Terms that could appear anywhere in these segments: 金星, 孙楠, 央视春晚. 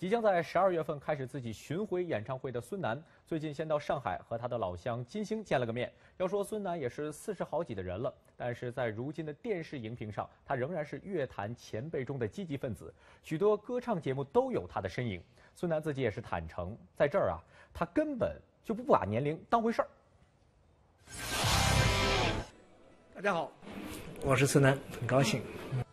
即将在12月份开始自己巡回演唱会的孙楠，最近先到上海和他的老乡金星见了个面。要说孙楠也是40好几的人了，但是在如今的电视荧屏上，他仍然是乐坛前辈中的积极分子，许多歌唱节目都有他的身影。孙楠自己也是坦诚，在这儿啊，他根本就不把年龄当回事儿。大家好，我是孙楠，很高兴。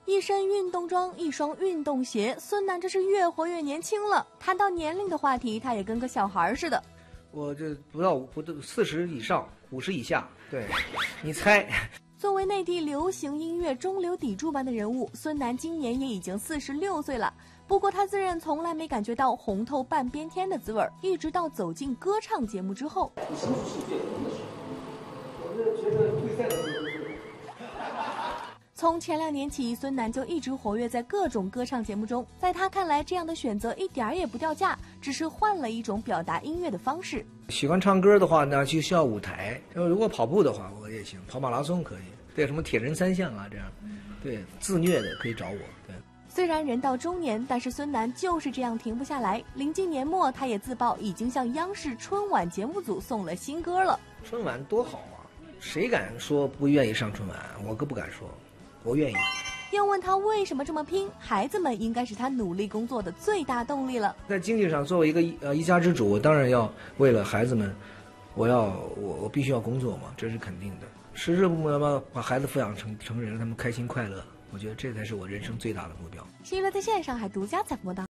一身运动装，一双运动鞋，孙楠真是越活越年轻了。谈到年龄的话题，他也跟个小孩似的。我这不到40以上，50以下，对，你猜。作为内地流行音乐中流砥柱般的人物，孙楠今年也已经46岁了。不过他自认从来没感觉到红透半边天的滋味，一直到走进歌唱节目之后。你什么时候变红的时候？我是觉得退赛的时候。 从前2年起，孙楠就一直活跃在各种歌唱节目中。在他看来，这样的选择一点也不掉价，只是换了一种表达音乐的方式。喜欢唱歌的话呢，就需要舞台；如果跑步的话，我也行，跑马拉松可以。对，什么铁人3项啊，这样，对，自虐的可以找我。对，虽然人到中年，但是孙楠就是这样停不下来。临近年末，他也自曝已经向央视春晚节目组送了新歌了。春晚多好啊，谁敢说不愿意上春晚？我可不敢说。 我愿意。要问他为什么这么拼，孩子们应该是他努力工作的最大动力了。在经济上，作为一个一家之主，我当然要为了孩子们，我必须要工作嘛，这是肯定的。时日不磨嘛，把孩子抚养成人，让他们开心快乐，我觉得这才是我人生最大的目标。新娱乐在线上海独家采访到。